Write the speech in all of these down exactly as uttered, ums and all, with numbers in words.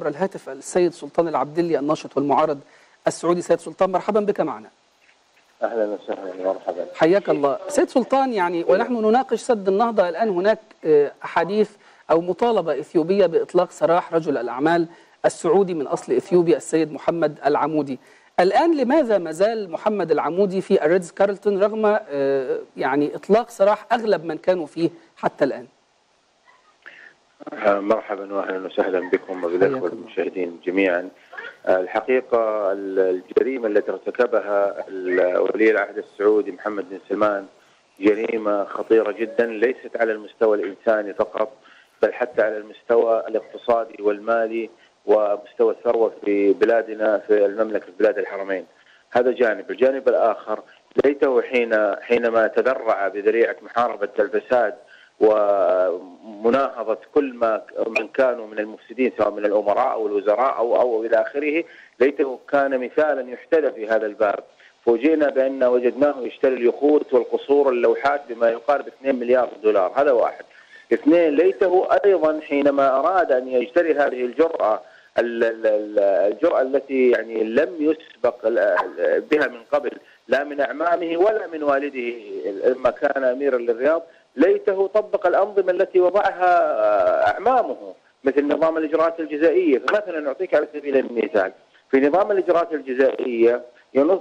عبر الهاتف السيد سلطان العبدلي الناشط والمعارض السعودي. سيد سلطان مرحبا بك معنا. اهلا وسهلا ومرحبا. حياك الله. سيد سلطان، يعني ونحن نناقش سد النهضه الان هناك احاديث او مطالبه اثيوبيه باطلاق سراح رجل الاعمال السعودي من اصل اثيوبيا السيد محمد العمودي. الان لماذا ما زال محمد العمودي في ريتز-كارلتون رغم يعني اطلاق سراح اغلب من كانوا فيه حتى الان؟ مرحبا واهلا وسهلا بكم وبالاخوه المشاهدين جميعا. الحقيقه الجريمه التي ارتكبها ولي العهد السعودي محمد بن سلمان جريمه خطيره جدا، ليست على المستوى الانساني فقط بل حتى على المستوى الاقتصادي والمالي ومستوى الثروه في بلادنا في المملكه في بلاد الحرمين. هذا جانب، الجانب الاخر ليته حين حينما تذرع بذريعه محاربه الفساد ومناهضة كل ما من كانوا من المفسدين سواء من الأمراء أو الوزراء أو أو إلى آخره، ليته كان مثالا يحتذى في هذا الباب. فوجئنا بأن وجدناه يشتري اليخوت والقصور واللوحات بما يقارب اثنين مليار دولار، هذا واحد. اثنين، ليته أيضا حينما أراد أن يشتري هذه الجرأة الجرأة التي يعني لم يسبق بها من قبل لا من أعمامه ولا من والده لما كان أميرا للرياض، ليته طبق الأنظمة التي وضعها أعمامه مثل نظام الإجراءات الجزائية. فمثلا نعطيك على سبيل المثال، في نظام الإجراءات الجزائية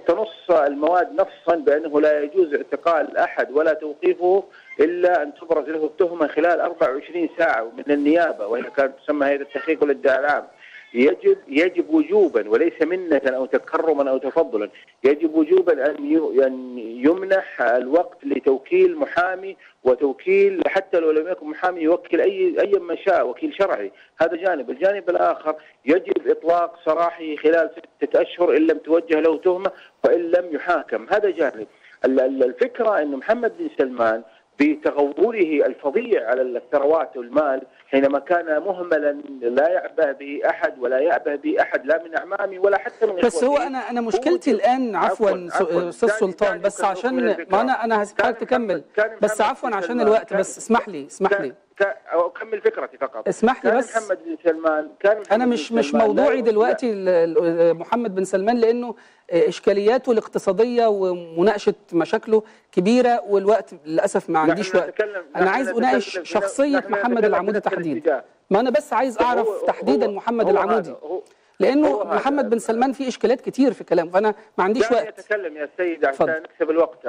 تنص المواد نصا بأنه لا يجوز اعتقال أحد ولا توقيفه إلا أن تبرز له التهمة خلال أربعة وعشرين ساعة من النيابة، وهي كانت تسمى هيئة التحقيق والادعاء العام. يجب يجب وجوبا وليس منة او تكرما او تفضلا، يجب وجوبا ان يمنح الوقت لتوكيل محامي وتوكيل حتى لو لم يكن محامي يوكل اي اي من شاء، وكيل شرعي. هذا جانب. الجانب الاخر يجب اطلاق سراحه خلال ستة اشهر ان لم توجه له تهمه وان لم يحاكم، هذا جانب. الفكره ان محمد بن سلمان بتغوله الفظيع على الثروات والمال حينما كان مهملا لا يعبه به احد ولا يعبه به احد لا من اعمامي ولا حتى من بس هو انا انا مشكلتي الان عفوا استاذ سلطان، بس عشان ما انا انا هسيبك تكمل، بس عفوا عشان الوقت، بس اسمح لي اسمح لي اكمل فكرتي فقط، اسمح لي. بس محمد بن سلمان كان محمد انا مش مش موضوعي دلوقتي محمد بن سلمان لانه اشكالياته الاقتصاديه ومناقشه مشاكله كبيره والوقت للاسف ما عنديش وقت. انا عايز اناقش شخصيه محمد العمودي تحديدا، ما انا بس عايز اعرف تحديدا محمد العمودي لانه محمد بن سلمان في اشكالات كتير في كلامه، فانا ما عنديش وقت. اتكلم يا سيد عشان نكسب الوقت.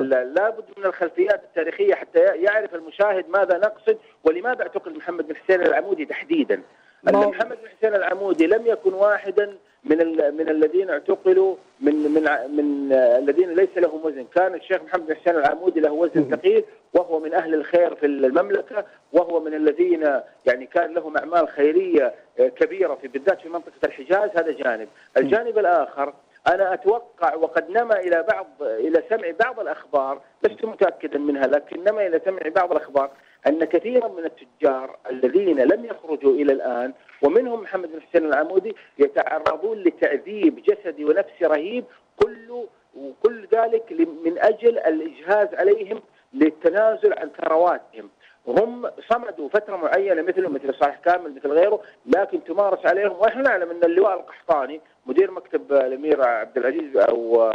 لابد من الخلفيات التاريخيه حتى يعرف المشاهد ماذا نقصد ولماذا اعتقل محمد بن حسين العمودي تحديدا. ان محمد بن حسين العمودي لم يكن واحدا من من الذين اعتقلوا من من من الذين ليس لهم وزن. كان الشيخ محمد بن حسين العمودي له وزن ثقيل وهو من اهل الخير في المملكه، وهو من الذين يعني كان لهم اعمال خيريه كبيره في بالذات في منطقه الحجاز. هذا جانب. الجانب الاخر انا اتوقع وقد نما الى بعض الى سمع بعض الاخبار، لست متاكدا منها لكن نما الى سمع بعض الاخبار ان كثيرا من التجار الذين لم يخرجوا الى الان ومنهم محمد بن حسين العمودي يتعرضون لتعذيب جسدي ونفسي رهيب، كل وكل ذلك من اجل الاجهاز عليهم للتنازل عن ثرواتهم. هم صمدوا فتره معينه مثله مثل صالح كامل مثل غيره، لكن تمارس عليهم. ونحن نعلم ان اللواء القحطاني مدير مكتب الامير عبد العزيز او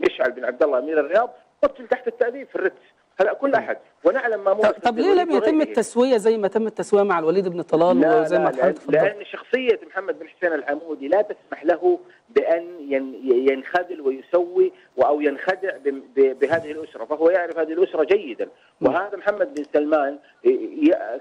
مشعل بن عبد الله امير الرياض قتل تحت التعذيب في الريتس. هلا كل احد ونعلم ما موقف. طب ليه لم يتم التسويه زي ما تم التسويه مع الوليد بن طلال وزي ما حضرتك تفضلت؟ لان شخصيه محمد بن حسين العمودي لا تسمح له بان ينخذل ويسوي او ينخدع بهذه الاسره، فهو يعرف هذه الاسره جيدا. وهذا محمد بن سلمان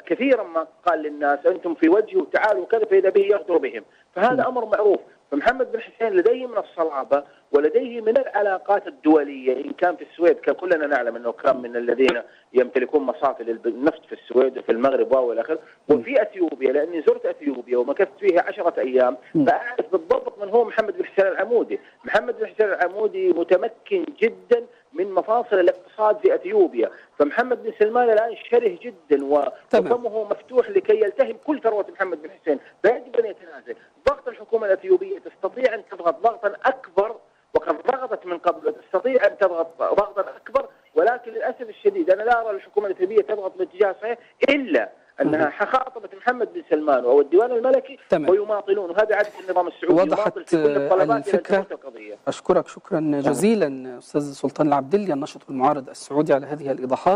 كثيرا ما قال للناس انتم في وجهي وتعالوا كذا، فاذا به يغدر بهم، فهذا امر معروف. فمحمد بن حسين لديه من الصلابه ولديه من العلاقات الدوليه، ان كان في السويد كان كلنا نعلم انه كان من الذين يمتلكون مصافي للنفط في السويد وفي المغرب والى اخره، وفي اثيوبيا لاني زرت اثيوبيا ومكثت فيها عشرة ايام، فاعرف بالضبط من هو محمد بن حسين العمودي. محمد بن حسين العمودي متمكن جدا من مفاصل الاقتصاد في اثيوبيا، فمحمد بن سلمان الان شره جدا وفمه مفتوح لكي يلتهم كل ثروه محمد بن حسين، فيجب ان يتنازل. ضغط الحكومه الاثيوبيه تستطيع ان تضغط ضغطا اكبر، وقد ضغطت من قبل وتستطيع ان تضغط ضغطا اكبر، ولكن للاسف الشديد انا لا ارى الحكومه الاثيوبيه تضغط باتجاه صحيح الا انها خاطبت محمد بن سلمان وهو الديوان الملكي تمام. ويماطلون، وهذا عادة النظام السعودي وضحت الفكرة. أشكرك شكرا جزيلا أستاذ سلطان العبدلي الناشط والمعارض السعودي على هذه الإيضاحات.